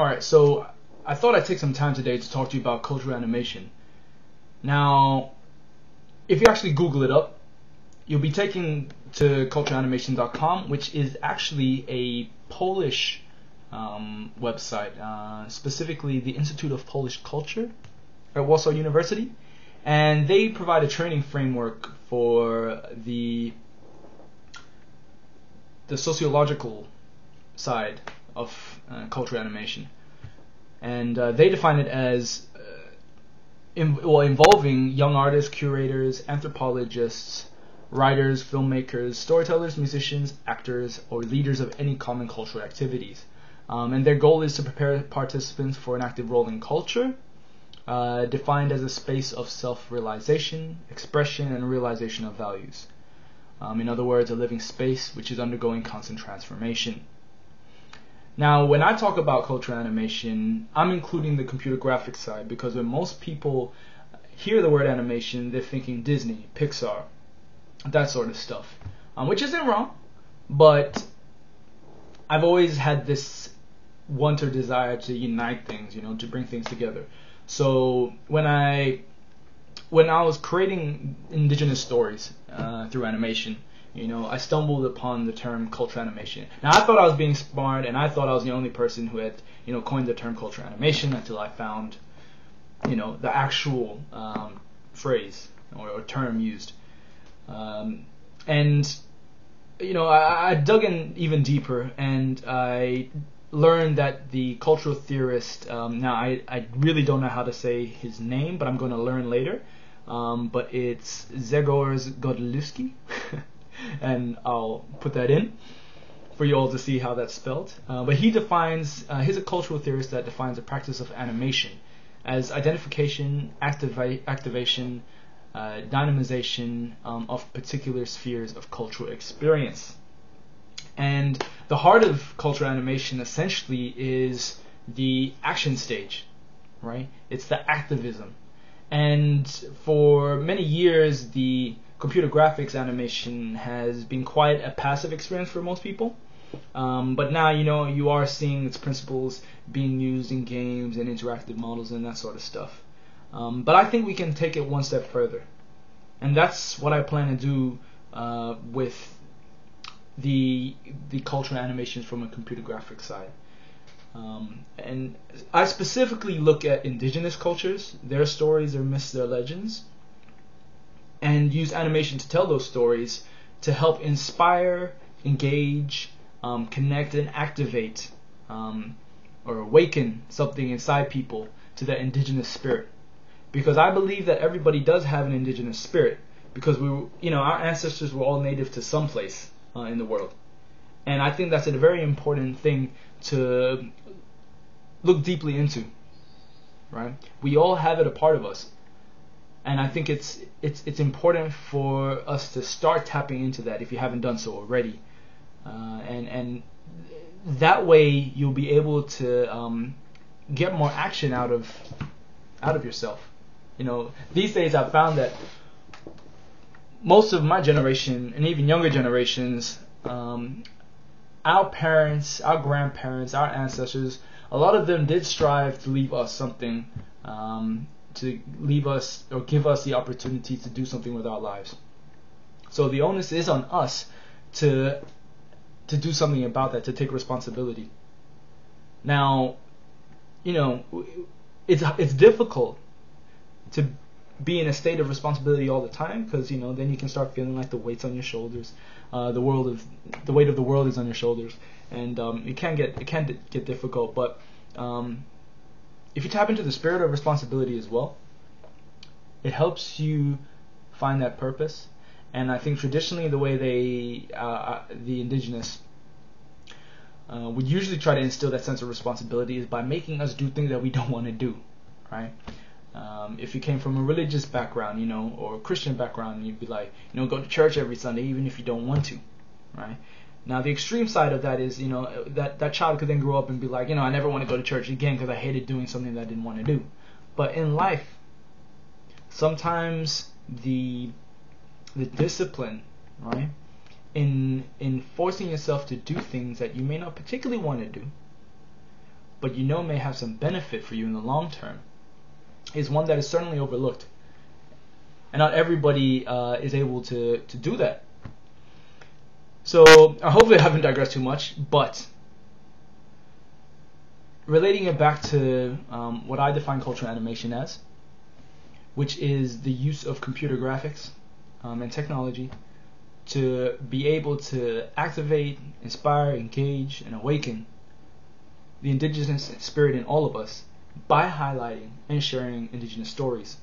Alright, so I thought I'd take some time today to talk to you about cultural animation. Now, if you actually Google it up, you'll be taken to culturalanimation.com, which is actually a Polish website, specifically the Institute of Polish Culture at Warsaw University, and they provide a training framework for the sociological side of cultural animation, and they define it as involving young artists, curators, anthropologists, writers, filmmakers, storytellers, musicians, actors, or leaders of any common cultural activities. And their goal is to prepare participants for an active role in culture, defined as a space of self-realization, expression, and realization of values. In other words, a living space which is undergoing constant transformation. Now, when I talk about cultural animation, I'm including the computer graphics side, because when most people hear the word animation, they're thinking Disney, Pixar, that sort of stuff, which isn't wrong, but I've always had this want or desire to unite things, you know, to bring things together. So when I was creating indigenous stories through animation, you know, I stumbled upon the term cultural animation. Now, I thought I was being smart, and I thought I was the only person who had, you know, coined the term cultural animation until I found, you know, the actual phrase or term used. And, you know, I dug in even deeper, and I learned that the cultural theorist, now I really don't know how to say his name, but I'm going to learn later, but it's Grzegorz Godlewski. And I'll put that in for you all to see how that's spelled. But he defines, he's a cultural theorist that defines the practice of animation as identification, activation, dynamization of particular spheres of cultural experience. And the heart of cultural animation essentially is the action stage, right? It's the activism. And for many years, the computer graphics animation has been quite a passive experience for most people, but now, you know, you are seeing its principles being used in games and interactive models and that sort of stuff. But I think we can take it one step further, and that's what I plan to do with the cultural animations from a computer graphics side. And I specifically look at indigenous cultures, their stories, their myths, their legends, and use animation to tell those stories to help inspire, engage, connect, and activate or awaken something inside people to that indigenous spirit. Because I believe that everybody does have an indigenous spirit, because we, you know, our ancestors were all native to some place in the world. And I think that's a very important thing to look deeply into, right? We all have it a part of us. And I think it's important for us to start tapping into that if you haven't done so already, and that way you'll be able to get more action out of yourself. You know, these days I've found that most of my generation and even younger generations, our parents, our grandparents, our ancestors, a lot of them did strive to leave us something. To leave us or give us the opportunity to do something with our lives. So the onus is on us to do something about that, to take responsibility. Now, you know, it's difficult to be in a state of responsibility all the time, because, you know, then you can start feeling like the weight's on your shoulders, the weight of the world is on your shoulders, and it can get difficult, but. If you tap into the spirit of responsibility as well, it helps you find that purpose. And I think traditionally the way the indigenous would usually try to instill that sense of responsibility is by making us do things that we don't want to do, right? If you came from a religious background, you know, or a Christian background, you'd be like, you know, go to church every Sunday even if you don't want to, right? Now, the extreme side of that is, you know, that child could then grow up and be like, you know, I never want to go to church again because I hated doing something that I didn't want to do. But in life, sometimes the discipline, right, in forcing yourself to do things that you may not particularly want to do, but you know may have some benefit for you in the long term, is one that is certainly overlooked. And not everybody is able to do that. So hopefully I haven't digressed too much, but relating it back to what I define cultural animation as, which is the use of computer graphics and technology to be able to activate, inspire, engage, and awaken the indigenous spirit in all of us by highlighting and sharing indigenous stories.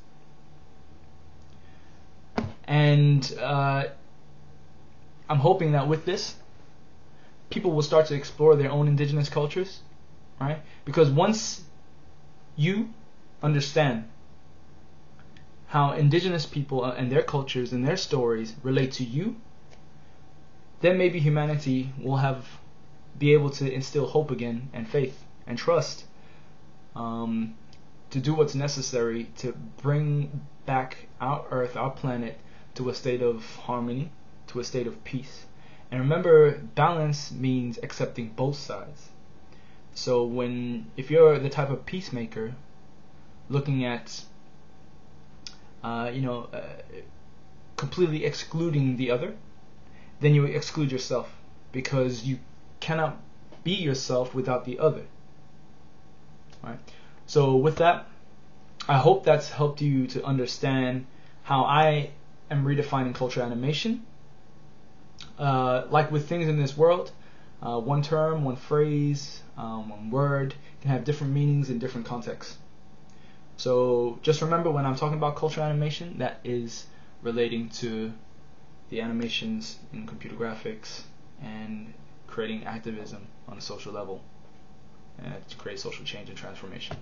And I'm hoping that with this, people will start to explore their own indigenous cultures, right? Because once you understand how indigenous people and their cultures and their stories relate to you, then maybe humanity will be able to instill hope again, and faith and trust to do what's necessary to bring back our earth, our planet, to a state of harmony, to a state of peace. And remember, balance means accepting both sides. So if you're the type of peacemaker looking at completely excluding the other, then you exclude yourself, because you cannot be yourself without the other. All right. So with that, I hope that's helped you to understand how I am redefining cultural animation. Like with things in this world, one term, one phrase, one word can have different meanings in different contexts. So just remember, when I'm talking about cultural animation, that is relating to the animations in computer graphics and creating activism on a social level to create social change and transformation.